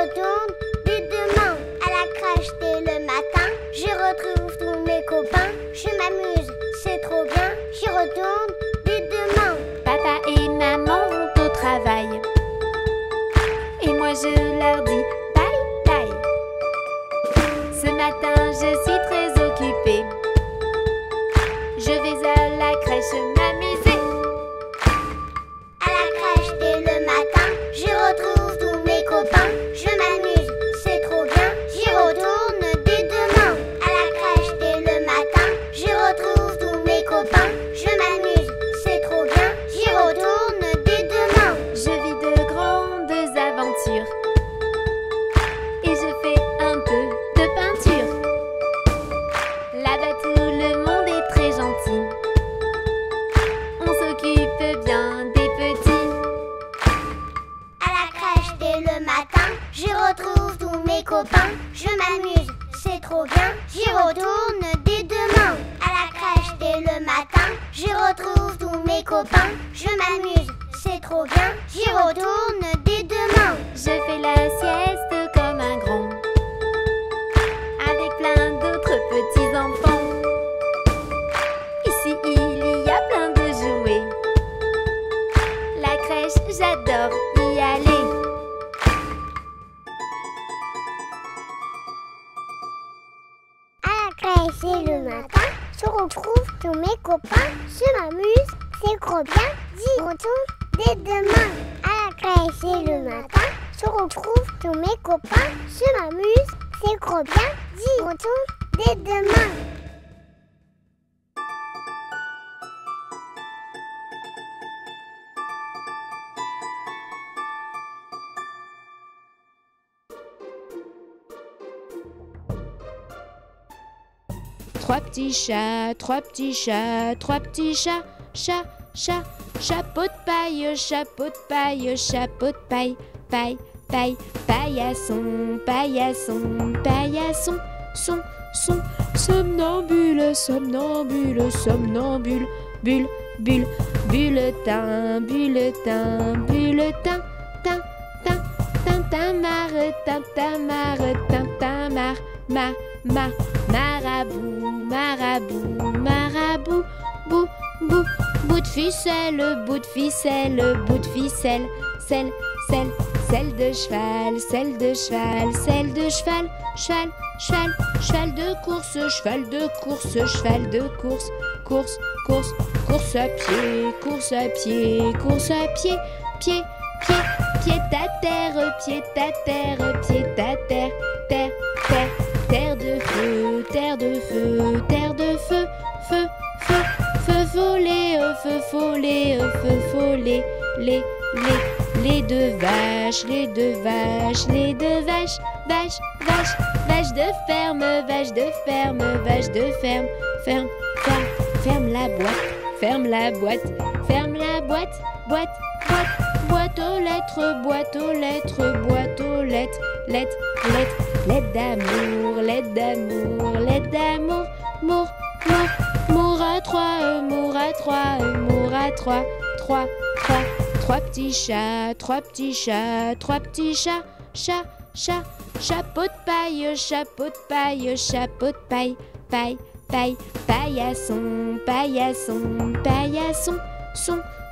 retourne dès demain à la crèche dès le matin. Je retrouve tous mes copains. Je m'amuse, c'est trop bien. J'y retourne dès demain. Papa et maman vont au travail. Et moi je leur dis bye bye. Ce matin je suis très occupée. Je vais à la crèche m'amuser. À la crèche dès le matin, je retrouve tous mes copains. Je m'amuse, c'est trop bien. J'y retourne dès demain. À la crèche dès le matin, je retrouve tous mes copains. Je m'amuse, c'est trop bien. J'y retourne dès demain. Je vis de grandes aventures. Et je fais un peu de peinture. Là-bas tout le monde est très gentil. On s'occupe bien des petits. À la crèche dès le matin, je retrouve tous mes copains. Je m'amuse, c'est trop bien. J'y retourne dès demain. À la crèche dès le matin, je retrouve tous mes copains. Je m'amuse, c'est trop bien. J'y retourne dès demain. Je fais la sieste comme un grand, avec plein d'autres petits enfants. Ici, il y a plein de jouets. La crèche, j'adore y aller. À la crèche, c'est le matin. Je retrouve tous mes copains. Je m'amuse, c'est trop bien. J'y retourne dès demain. À la crèche, c'est le matin. Je retrouve tous mes copains. Je m'amuse, c'est trop bien. J'y retourne dès demain. Trois petits chats, trois petits chats, trois petits chats, chat, chat, chapeau de paille, paille, paille, paillasson, paillasson, paillasson, son, son, somnambule, somnambule, somnambule, bulle, bulle, bulletin, bulletin, bulletin, tin, tin, tintamarre, tintamarre, tintamarre, ma, ma, marabout, marabout, marabout, bou, bou, bout de ficelle, bout de ficelle, bout de ficelle, celle, celle, celle de cheval, celle de cheval, celle de cheval, cheval, cheval, cheval de course, course, course, course à pied, pied, pied, pied à terre, terre, terre, terre de feu, feu, feu, feu follet, les deux vaches, vache, vache de ferme, ferme, ferme, ferme la boîte, boîte, boîte aux lettres, lettre, lettre d'amour, mour, mour à trois, trois petits chats, trois petits chats, chat, chat, chapeau de paille, paille, paille, paillasson,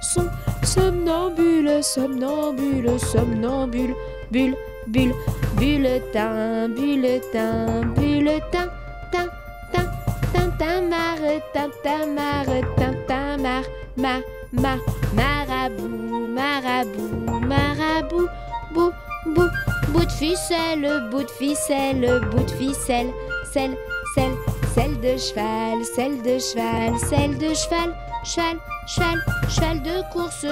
son, somnambule, bulle, bulle, bulletin, tin, tin, tintamarre, ma, ma, marabout, bou, bou, bout de ficelle, celle, celle de cheval, cheval, cheval de course,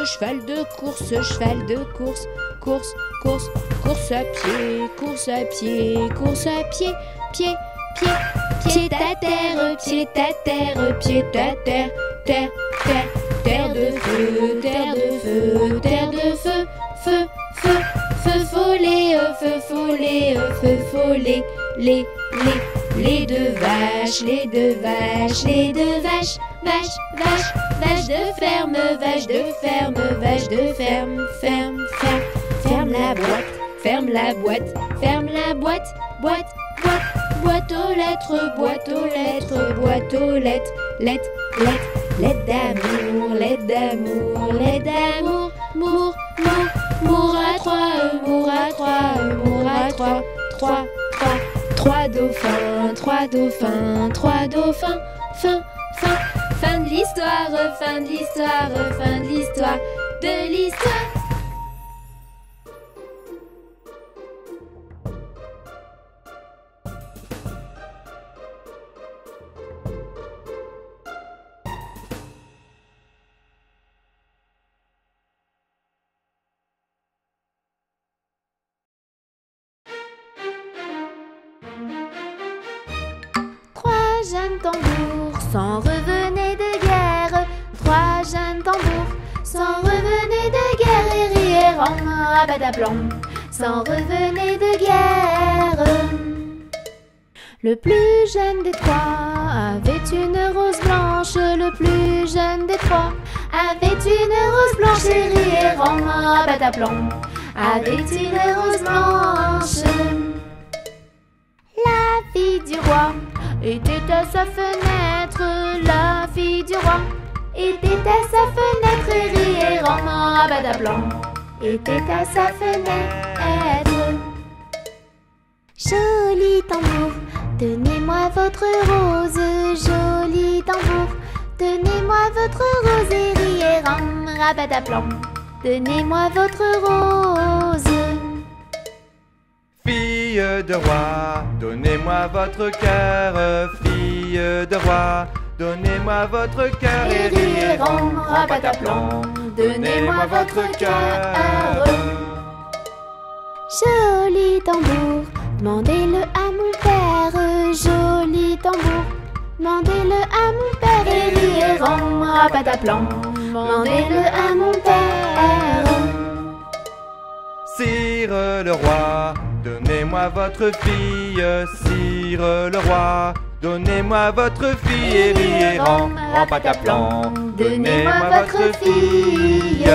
course à pied, pied, pied à terre, terre, terre de feu, feu, follet, feu follet, les deux vaches, vache, vache de ferme, ferme, ferme la boîte, ferme la boîte, boîte, boîte, boîte aux lettres, lettres, lettres d'amour, mour à trois, trois dauphins, fin, fin de l'histoire, Trois jeunes tambours s'en revenaient de guerre. Trois jeunes tambours s'en revenaient de guerre et rièrent en un rabat-à-blanc. S'en revenaient de guerre. Le plus jeune des trois avait une rose blanche. Le plus jeune des trois avait une rose blanche et rièrent en un rabat-à-blanc. Avait une rose blanche. La fille du roi était à sa fenêtre, la fille du roi était à sa fenêtre et riait en un rabat-à-blanc. Était à sa fenêtre. Joli tambour, tenez-moi votre rose. Joli tambour, tenez-moi votre rose et riait en un rabat-à-blanc. Tenez-moi votre rose. Fille de roi, donnez-moi votre cœur. Fille de roi, donnez-moi votre cœur. Et riez en rabat-à-blanc, donnez-moi votre cœur. Joli tambour, demandez-le à mon père. Joli tambour, demandez-le à mon père. Et riez en rabat-à-blanc, demandez-le à mon père. Sire le roi, donnez-moi votre fille, sire le roi. Donnez-moi votre fille et riez en pataplan. Donnez-moi votre fille.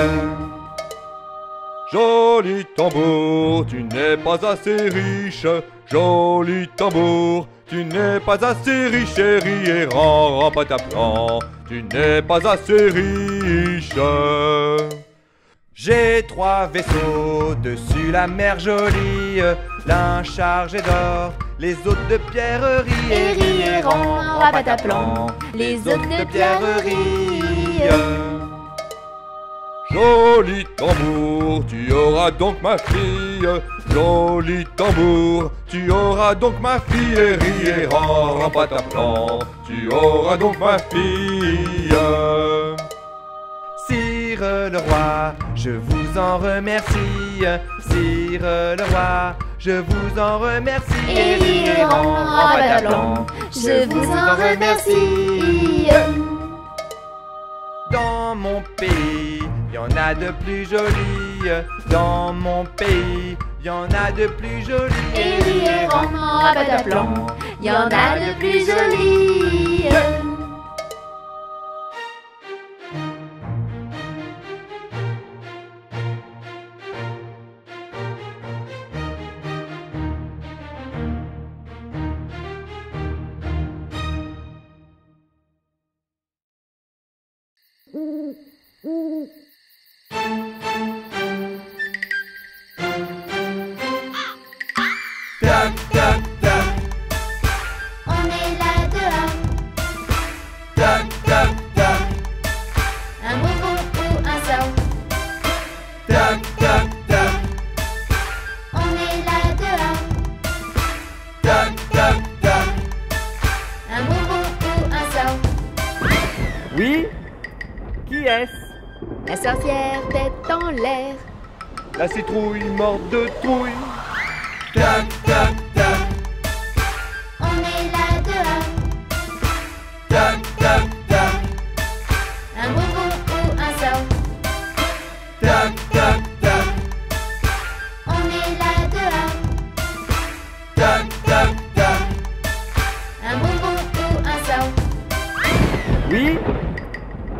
Joli tambour, tu n'es pas assez riche. Joli tambour, tu n'es pas assez riche et riez en pataplan. Tu n'es pas assez riche. J'ai trois vaisseaux dessus la mer jolie, l'un chargé d'or, les autres de pierreries. Et riez en rabat-à-plan, les autres de pierreries. Joli tambour, tu auras donc ma fille. Joli tambour, tu auras donc ma fille. Et riez en rabat-à-plan, tu auras donc ma fille. Sire le roi, je vous en remercie. Sire le roi, je vous en remercie. Et riez en rabat-à-blanc, je vous en remercie. Dans mon pays, il y en a de plus jolies. Dans mon pays, il y en a de plus jolies. Et riez en rabat-à-blanc, il y en a de plus jolies. La sorcière tête en l'air, la citrouille morte de trouille. Tac, tac, tac, on est là dehors. Tac, tac, tac, un bonbon ou un sort. Tac, tac, tac, on est là dehors. Tac, tac, tac, un bonbon ou un sort. Oui,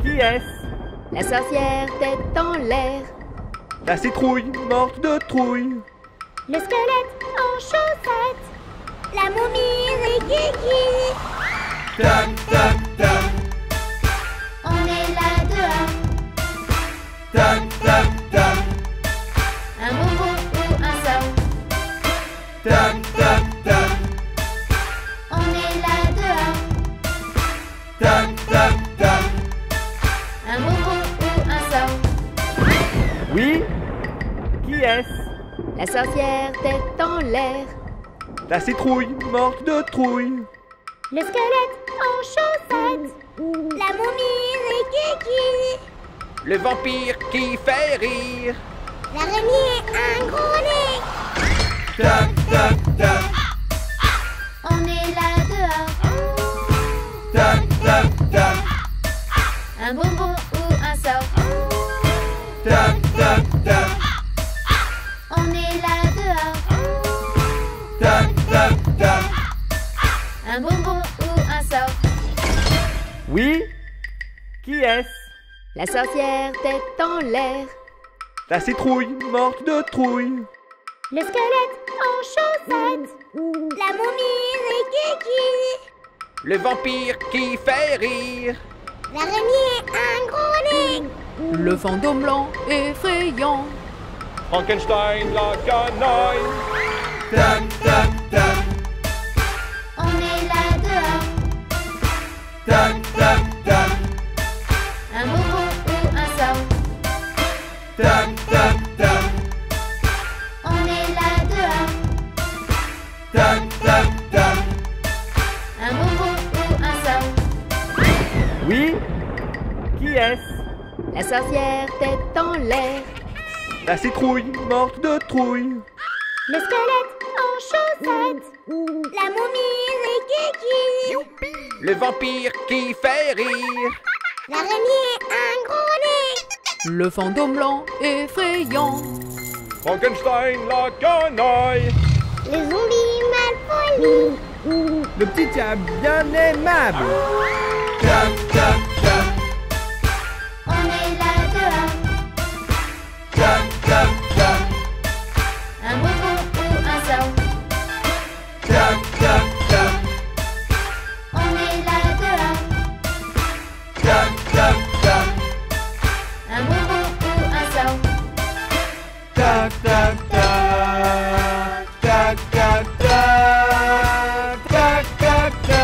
qui est-ce? La sorcière tête en l'air, la citrouille morte de trouille. Le squelette en chaussettes, la momie rikiki. Toc toc toc, on est là dehors. Toc toc toc, un bonbon ou un savon. Toc toc toc, on est là dehors. Toc toc toc, un bonbon ou un savon. Oui, qui est-ce? La sorcière tête en l'air. La citrouille manque de trouille. Le squelette en chaussettes. La momie rikiki. Le vampire qui fait rire. L'araignée a un gros nez. Toc toc toc, on est là dehors. Toc toc toc, un bonbon ou un sort. Toc toc toc, on est là dehors. Toc, toc, toc, un bonbon ou un sort. Oui, qui est-ce? La sorcière tête en l'air. La citrouille morte de trouille. Le squelette en chaussettes. La momie rikiki. Le vampire qui fait rire. L'araignée a un gros nez. Le fantôme blanc effrayant. Frankenstein, la canaille. Toc, toc, toc, on est là dehors. Toc, toc, toc, un bonbon ou un sort. Toc, toc, toc, on est là dehors. Toc, toc, toc, un bonbon ou un sort. Oui, qui est-ce? La sorcière tête en l'air. La citrouille morte de trouille. Le squelette en chaussettes. La momie rikiki. Youpi. Le vampire qui fait rire. L'araignée a un gros nez. Le fantôme blanc effrayant. Frankenstein la canaille. Le zombie mal poli. Le petit diable bien aimable. Toc toc toc, on est là dehors. Toc toc toc, un bonbon ou un sort. Toc toc toc, on est là dehors. Toc toc toc, un bonbon ou un sort. Toc toc toc, toc toc toc, toc toc toc,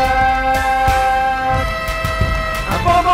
un bonbon.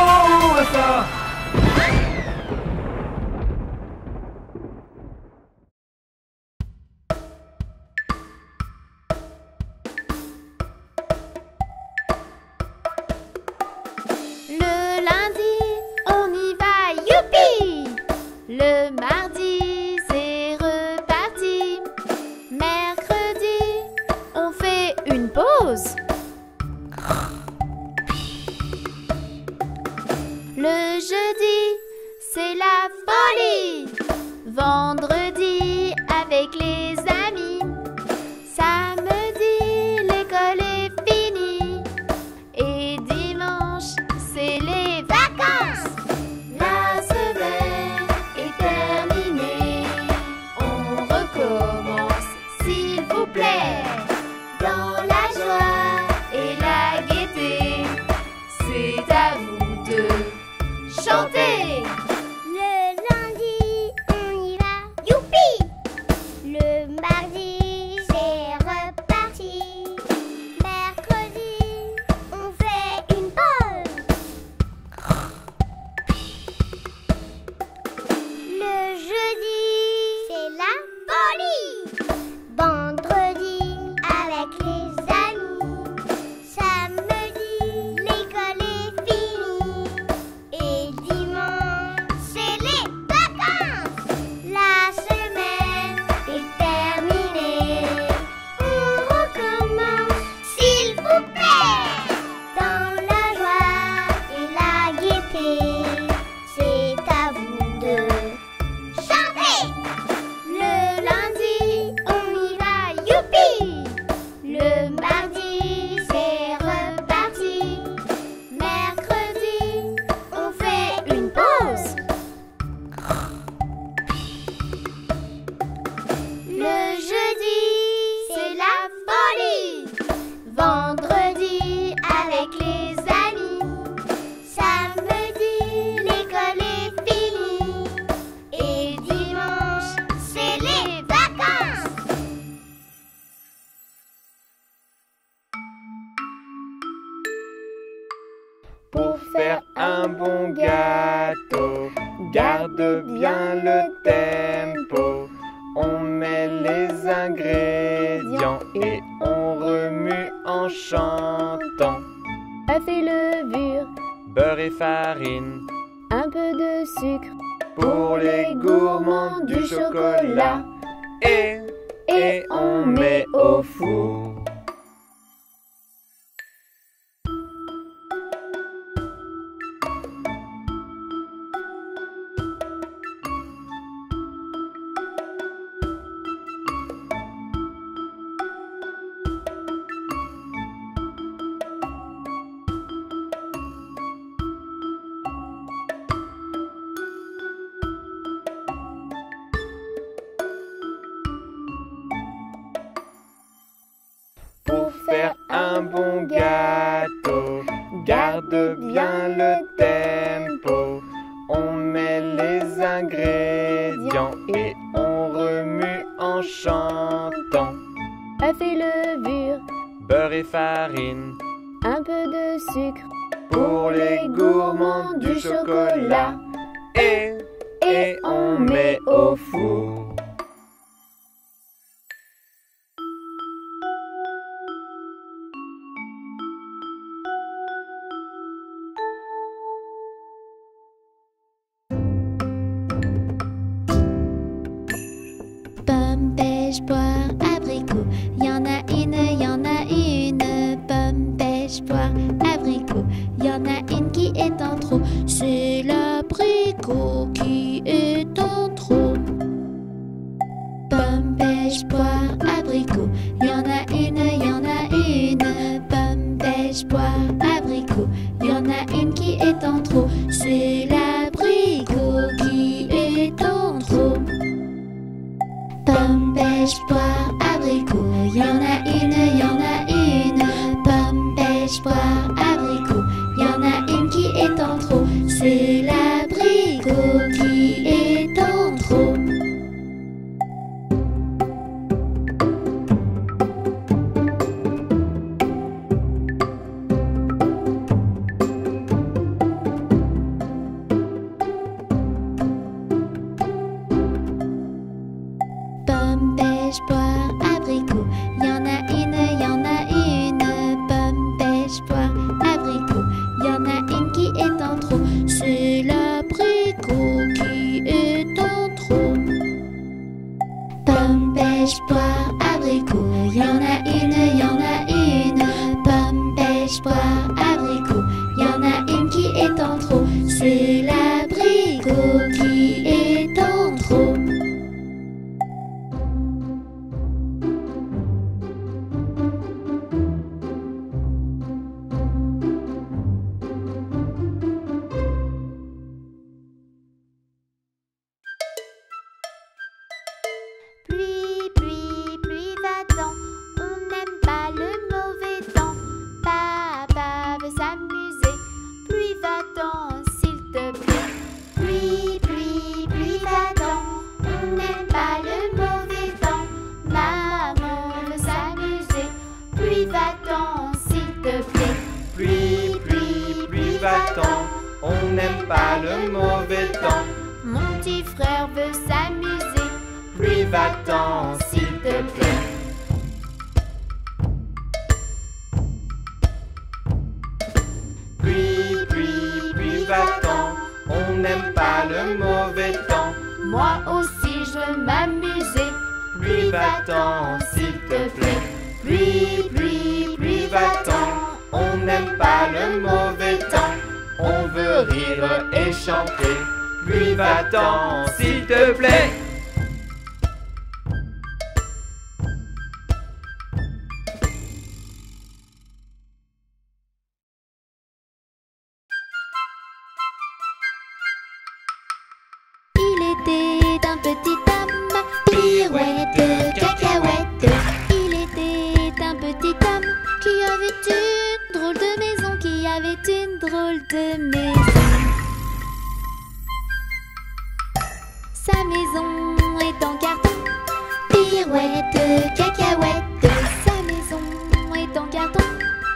un bon gâteau. Garde bien le tempo. On met les ingrédients et on remue en chantant. Œufs et levure, beurre et farine, un peu de sucre pour les gourmands, du chocolat. Et on met au four. Un bon gâteau, garde bien le tempo. On met les ingrédients et on remue en chantant. Œufs et levure, beurre et farine, un peu de sucre pour les gourmands, du chocolat. Et on met au four. Pêche, poire, abricot, y en a une. Pomme, pêche, poire, abricot, y en a une qui est en trop. C'est l'abricot qui est en trop. Pomme, pêche, poire, abricot, y en a une. Pomme, pêche, poire, abricot, y en a une qui est en trop. C'est l'abricot qui est en trop. Pomme, pêche, poire, abricot, y en a une. Pomme, pêche, poire, abricot, y en a une qui est en trop. C'est l'abricot qui est en trop.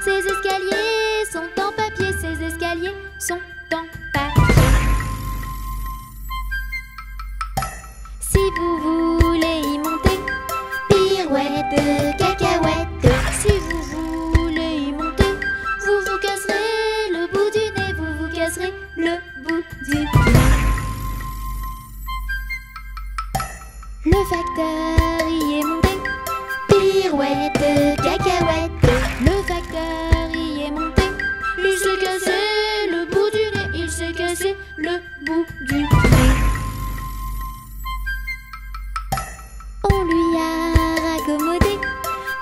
Ses escaliers sont en papier, ses escaliers sont en de cacahuètes. Si vous voulez y monter, vous vous casserez le bout du nez, vous vous casserez le bout du nez. Le facteur y est monté, pirouette, cacahuète. Le facteur y est monté, il s'est cassé le bout du nez, il s'est cassé le bout du nez. On lui a raccommodé,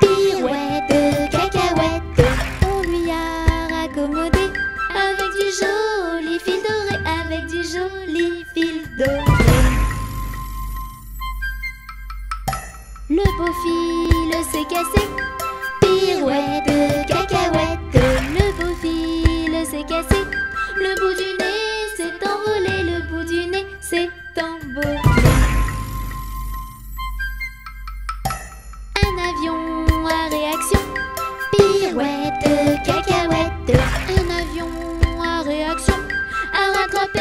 pirouette, cacahuète. On lui a raccommodé avec du joli fil doré, avec du joli fil doré. Le beau fil s'est cassé, pirouette, cacahuète. Le beau fil s'est cassé, le bout du nez s'est envolé, le bout du nez s'est envolé. Un avion à réaction, pirouette, cacahuète. Un avion à réaction a rattrapé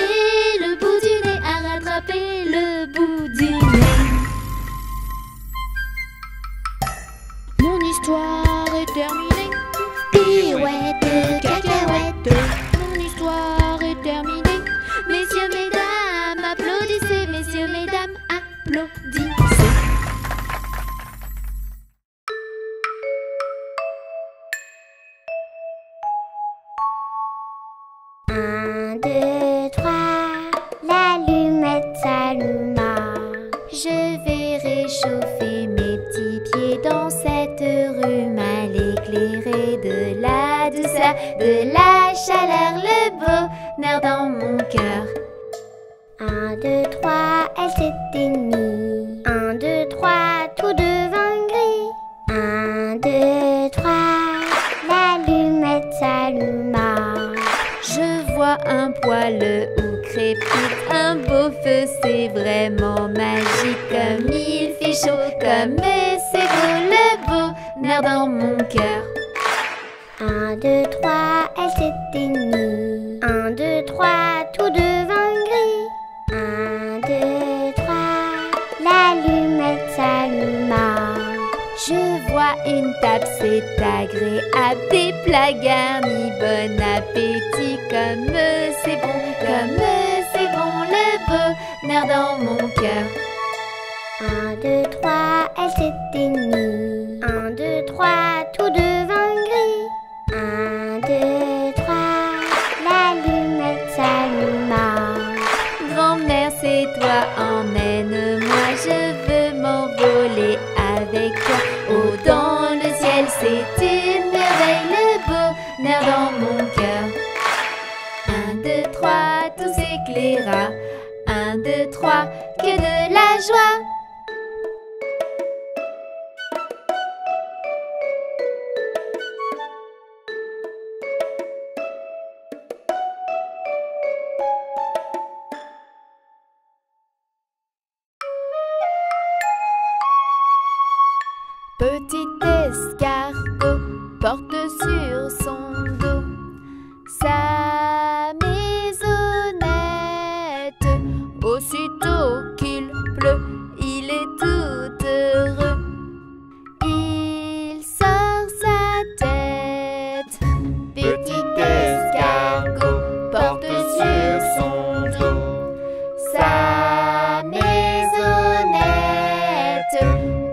le bout du nez, a rattrapé le bout du nez. Mon histoire est terminée, pirouette, cacahuète. Mon histoire est terminée, messieurs, mesdames, applaudissez, messieurs, mesdames, applaudissez. Un, deux, trois, l'allumette s'alluma. Je vais réchauffer mes petits pieds dans cette rue mal éclairée. De la douceur, de la chaleur, le bonheur dans mon cœur. Un, deux, trois, elle s'éteignit. Un, deux, trois, tout devint gris. Un, deux, trois, l'allumette s'alluma. Je vois un poêle où crépite un beau feu, c'est vraiment magique. Comme il fait chaud, comme c'est beau, le bonheur dans mon cœur. Un, deux, trois, elle s'éteignit. Un, deux, trois, tout devint gris. Un, deux, trois, l'allumette s'alluma. Je vois une table, c'est agréable, des plats garnis, bon appétit. Comme c'est bon, comme c'est bon, le bonheur dans mon cœur. Un, deux, trois, elle s'éteignit. Un, deux, trois, tout devint gris. Un, deux, trois, l'allumette s'alluma. Grand-mère, c'est toi, emmène-moi, je veux m'envoler avec toi. Oh, dans le ciel, c'est une merveille, le bonheur dans mon cœur. Un, deux, trois, tout s'éclaira. Un, deux, trois, que de la joie. Petit escargot porte sur son dos sa maisonnette. Aussitôt qu'il pleut, il est tout heureux. Il sort sa tête. Petit escargot porte sur son dos sa maisonnette.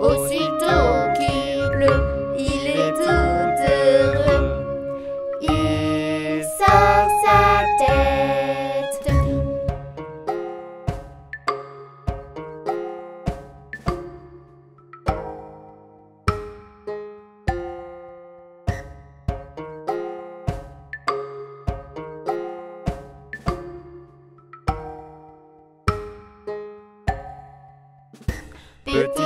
Aussitôt qu'il pleut, il est tout heureux. Il sort sa tête. Petit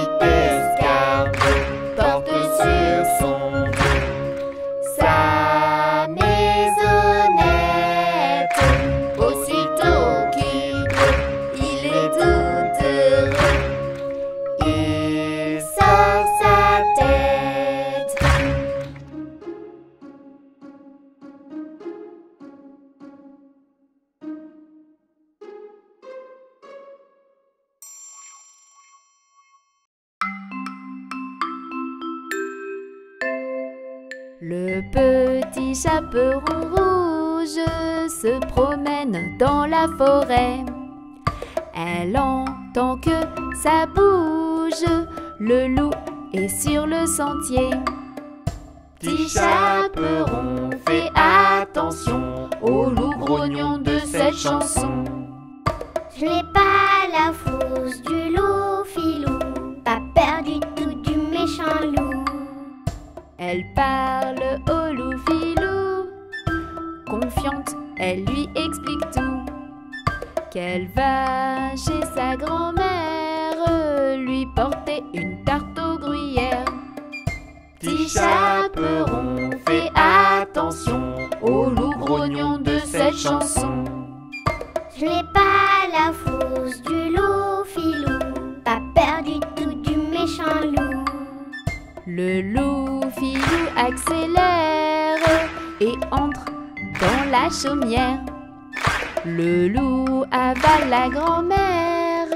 Le petit chaperon rouge se promène dans la forêt. Elle entend que ça bouge, le loup est sur le sentier. Petit chaperon, fais attention au loup grognon de cette chanson. Je n'ai pas la frousse du loup filou, pas peur du tout du méchant loup. Elle parle au loup filou, confiante, elle lui explique tout. Qu'elle va chez sa grand-mère lui porter une tarte aux gruyères. Petit chaperon, fais attention au loup grognon de cette chanson. Je n'ai pas la frousse du loup filou, pas peur du tout du méchant loup. Le loup filou accélère et entre dans la chaumière. Le loup avale la grand-mère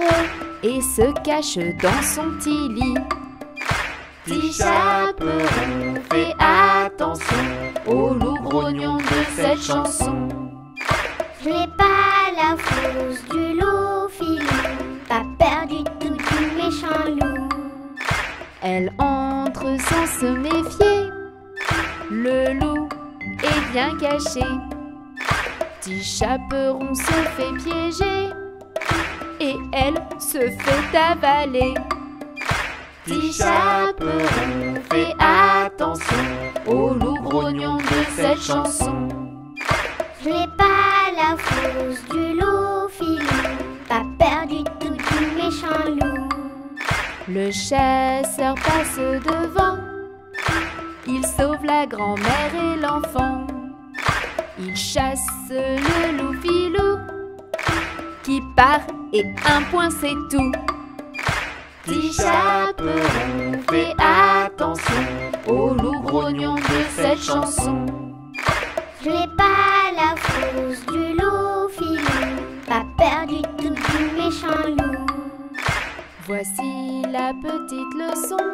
et se cache dans son petit lit. Petit chaperon, fais attention au loup grognon de cette chanson. Je n'ai pas la frousse du loup filou, pas peur du tout du méchant loup. Elle entre sans se méfier, le loup est bien caché. Petit chaperon se fait piéger et elle se fait avaler. Petit chaperon, fais attention au loup grognon de cette chanson. Je n'ai pas la frousse du loup filou, pas peur du tout du méchant loup. Le chasseur passe devant, il sauve la grand-mère et l'enfant. Il chasse le loup filou qui part et un point c'est tout. Petit chaperon, fais attention au loup grognon de cette chanson. Je n'ai pas la frousse du loup filou, pas peur du tout du méchant loup. Voici la petite leçon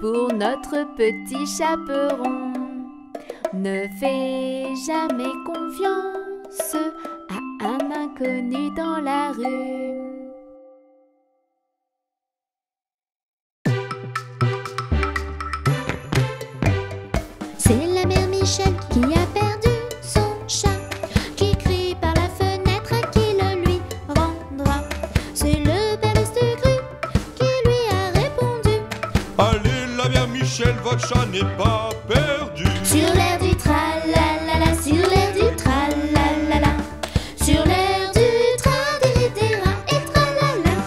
pour notre petit chaperon. Ne fais jamais confiance à un inconnu dans la rue. C'est la mère Michel qui a perdu son chat, qui crie par la fenêtre qui le lui rendra. C'est le père Lestugru qui lui a répondu: allez, la mère Michel, votre chat n'est pas perdu. Sur l'air du tralalala, sur l'air du tralalala, sur l'air du tradirira et tralala.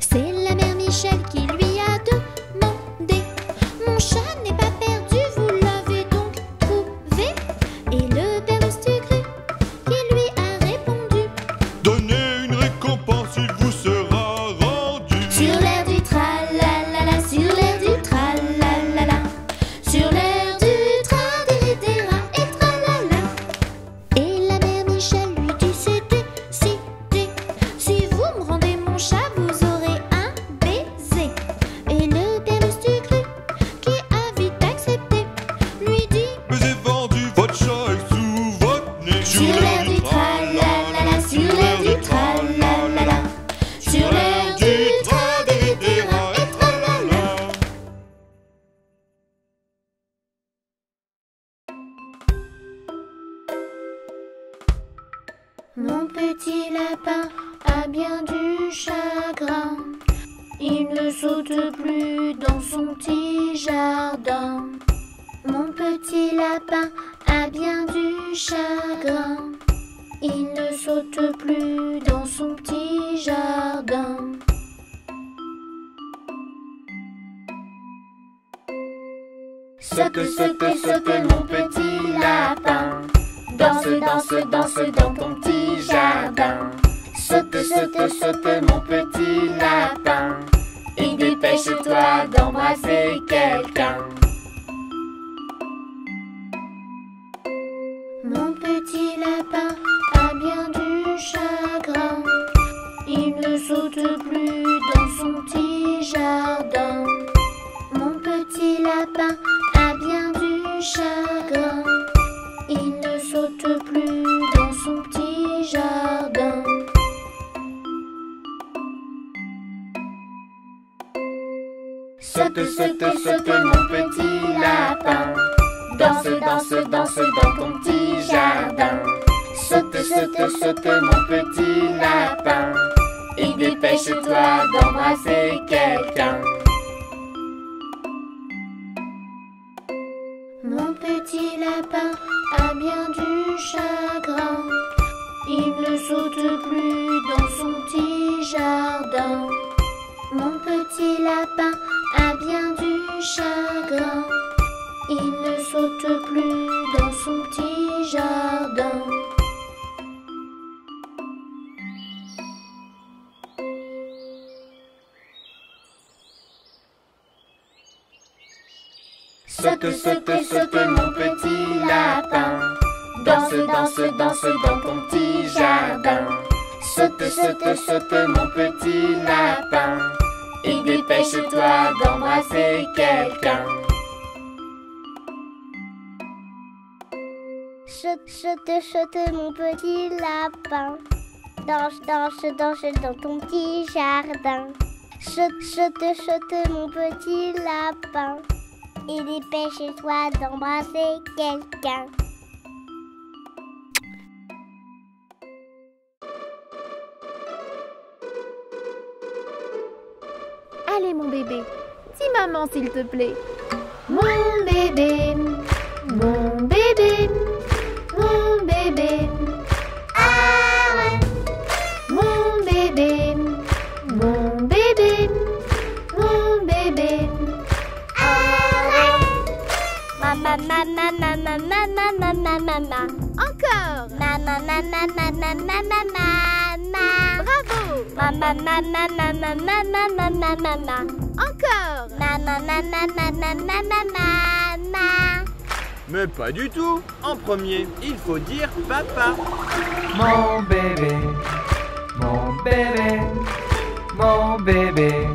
C'est la mère Michel qui lui a demandé: mon chat n'est pas perdu, vous l'avez donc trouvé? Et le père Lestugru qui lui a répondu: donnez une récompense, il vous sera rendu. Sur l'air du tralalala, sur l'air du tralalala, sur l'air. Mon petit lapin a bien du chagrin, il ne saute plus dans son petit jardin. Mon petit lapin a bien du chagrin, il ne saute plus dans son petit jardin. Saute, saute, saute mon petit lapin, danse, danse, danse dans ton petit jardin. Saute, saute, saute mon petit lapin, et dépêche-toi d'embrasser quelqu'un. Mon petit lapin a bien du chagrin, il ne saute plus dans son petit jardin. Mon petit lapin a bien du chagrin, chagrin. Il ne saute plus dans son petit jardin. Saute, saute, saute mon petit lapin. Danse, danse, danse dans ton petit jardin. Saute, saute, saute mon petit lapin. Et dépêche-toi d'embrasser quelqu'un. Mon petit lapin a bien du chagrin. Il ne saute plus dans son petit jardin. Mon petit lapin a bien du chagrin. Il ne saute plus dans son petit jardin. Saute, saute, saute mon petit lapin. Danse, danse, danse dans ton petit jardin. Saute, saute, saute mon petit lapin. Et dépêche-toi d'embrasser quelqu'un. Saute, saute, saute mon petit lapin. Danse, danse, danse dans ton petit jardin. Saute, saute, saute mon petit lapin. Et dépêche-toi d'embrasser quelqu'un. Allez mon bébé, dis maman s'il te plaît. Mon bébé, mon bébé, mon bébé. Ah ouais. Mon bébé, mon bébé, mon bébé. Mama, mama, mama, mama, mama, mama. Encore. Mama, mama, mama, mama, mama. Bravo. Mama, mama, mama, mama, mama, mama. Encore. Mama, mama, mama, mama, mama. Mais pas du tout. En premier, il faut dire papa. Mon bébé, mon bébé, mon bébé.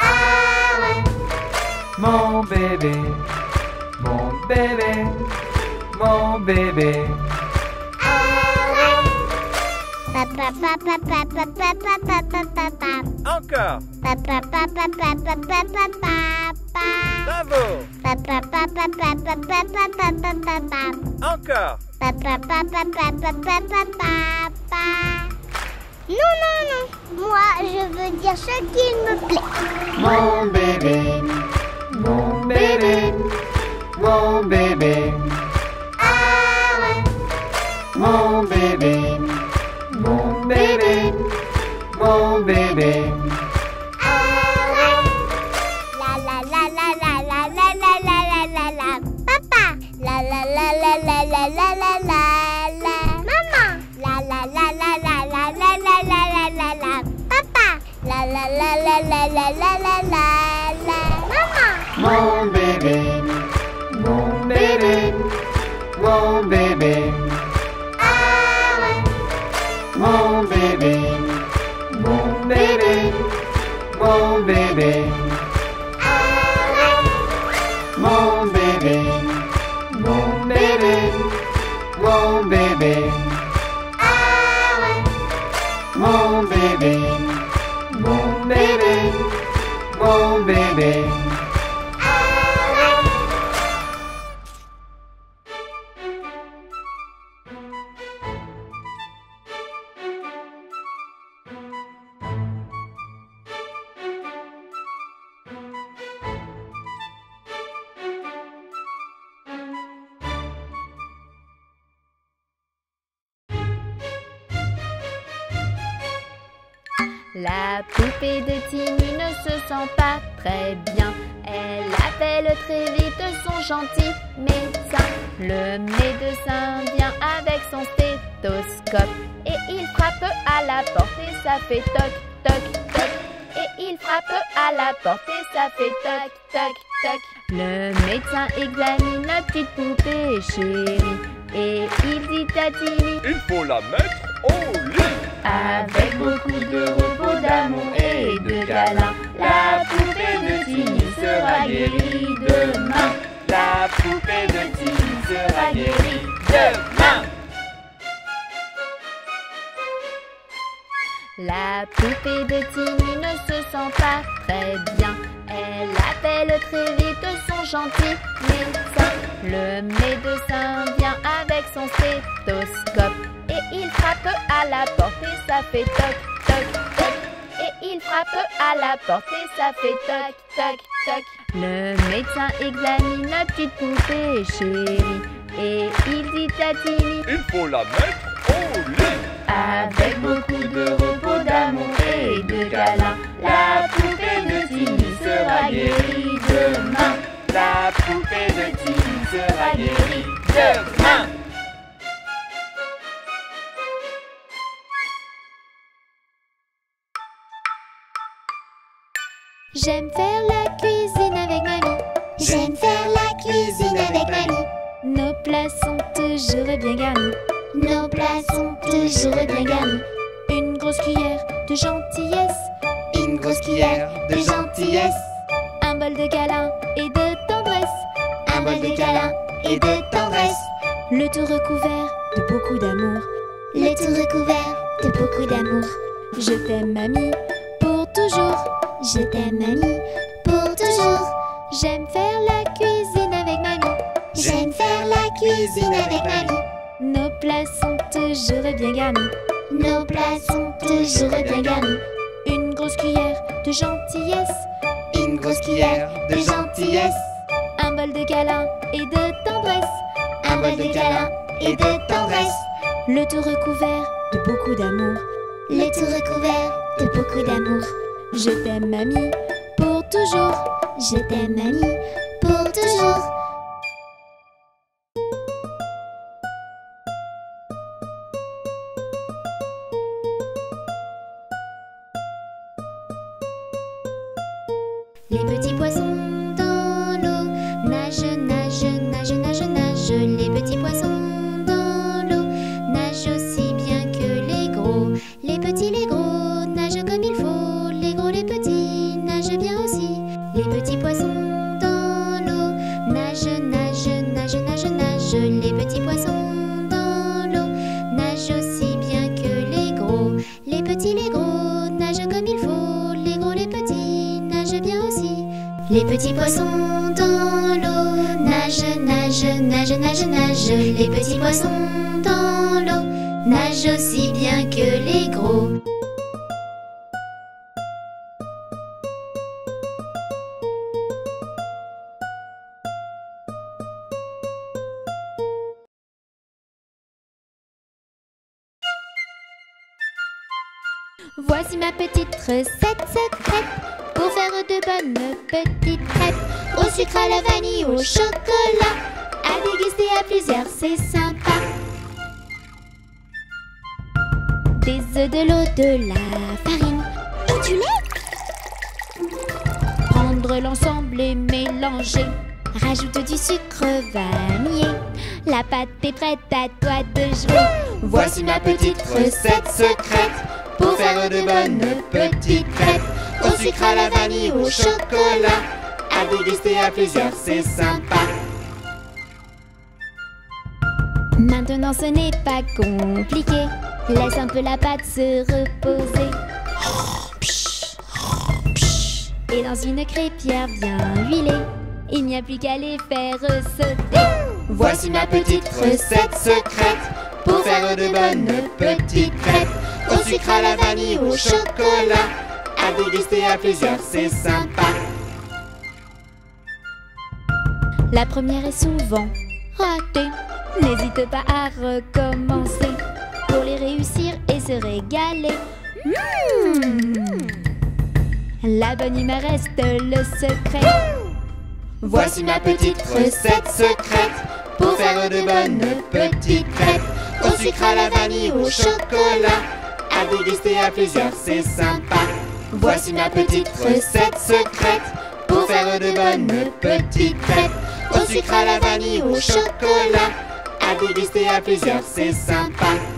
Ah ouais. Mon bébé. Mon bébé, mon bébé. Papa, papa, papa, papa, papa, papa. Encore. Papa, papa, papa, papa, papa. Bravo. Papa, papa, papa, papa, papa, papa. Encore. Papa, papa, papa, papa, papa. Non, non, non. Moi, je veux dire ce qu'il me plaît. Mon bébé, mon bébé. Mon bébé, ah ouais. Mon bébé, mon bébé, mon bébé, ah ouais. La la la la la la la la la la la la, papa. La la la la la la la la la la, maman. La la la la la la la la la la la, papa. La la la la la la la la la la, maman. Mon bébé. Mon bébé, mon bébé, ah ouais. Mon bébé, mon bébé, mon bébé, ah ouais. Mon bébé, mon bébé, mon bébé, ah ouais. Mon bébé, mon bébé, mon bébé. La poupée de Tinu ne se sent pas très bien. Elle appelle très vite son gentil médecin. Le médecin vient avec son stéthoscope. Et il frappe à la porte et ça fait toc, toc, toc. Et il frappe à la porte et ça fait toc, toc, toc. Le médecin examine la petite poupée chérie. Et il dit à Tinu, il faut la mettre au lit. Avec beaucoup de repos, d'amour et de câlins, la poupée de Tinu sera guérie demain. La poupée de guérit demain. La poupée de Tini ne se sent pas très bien. Elle appelle très vite son gentil médecin. Le médecin vient avec son stéthoscope et il frappe à la porte et ça fait toc toc toc. Et il frappe à la porte et ça fait toc toc toc. Le médecin examine la petite poupée chérie et il dit à Tini: il faut la mettre au lit. Avec beaucoup de repos, d'amour et de câlins, la poupée de Tini sera guérie demain. La poupée de Tini sera guérie demain. J'aime faire la cuisine avec mamie. J'aime faire la cuisine avec mamie. Nos plats sont toujours bien garnis. Nos plats sont toujours bien garnis. Une grosse cuillère de gentillesse. Une grosse cuillère de gentillesse. Un bol de câlin et de tendresse. Un bol de câlin et de tendresse. Le tout recouvert de beaucoup d'amour. Le tout recouvert de beaucoup d'amour. Je t'aime mamie pour toujours. Je t'aime mamie pour toujours. J'aime faire la cuisine avec mamie. J'aime faire la cuisine avec mamie. Nos plats sont toujours bien garnis. Nos plats sont toujours bien garnis. Une grosse cuillère de gentillesse. Une grosse cuillère de gentillesse. Un bol de câlin et de tendresse. Un bol de câlin et de tendresse. Le tout recouvert de beaucoup d'amour. Le tout recouvert de beaucoup d'amour. Je t'aime mamie pour toujours. Je t'aime mamie pour toujours. Les petits poissons dans l'eau nagent, nagent, nagent, nagent, nagent. Les petits poissons dans l'eau nagent aussi bien que les gros. Les gros nagent comme il faut. Les gros, les petits nagent bien aussi. Les petits poissons dans l'eau nagent, nagent, nagent, nagent, nagent. Les petits poissons dans l'eau nagent aussi bien que les gros. Les gros nagent comme il faut. Les gros, les petits nagent bien aussi. Les petits poissons dans l'eau nagent, nagent, nagent, nagent, nagent. Les petits poissons dans l'eau nagent aussi bien que les gros. Voici ma petite recette secrète pour faire de bonnes petites crêpes. Au sucre, à la vanille, au chocolat. À déguster à plusieurs, c'est sympa. Des œufs, de l'eau, de la farine et du lait. Prendre l'ensemble et mélanger. Rajoute du sucre vanillé. La pâte est prête, à toi de jouer. Voici ma petite recette secrète pour faire de bonnes petites crêpes. Au sucre, à la vanille, au chocolat. À déguster à plusieurs, c'est sympa. Maintenant ce n'est pas compliqué. Laisse un peu la pâte se reposer. Et dans une crêpière bien huilée, il n'y a plus qu'à les faire sauter. Voici ma petite recette secrète pour faire de bonnes petites crêpes. Au sucre, à la vanille, au chocolat. À déguster à plusieurs, c'est sympa. La première est souvent ratée. N'hésite pas à recommencer pour les réussir et se régaler. La bonne humeur reste le secret. Voici ma petite recette secrète pour faire de bonnes petites crêpes. Au sucre, à la vanille, au chocolat. À déguster à plusieurs, c'est sympa. Voici ma petite recette secrète pour faire de bonnes petites crêpes. Au sucre, à la vanille, au chocolat. À déguster à plusieurs, c'est sympa.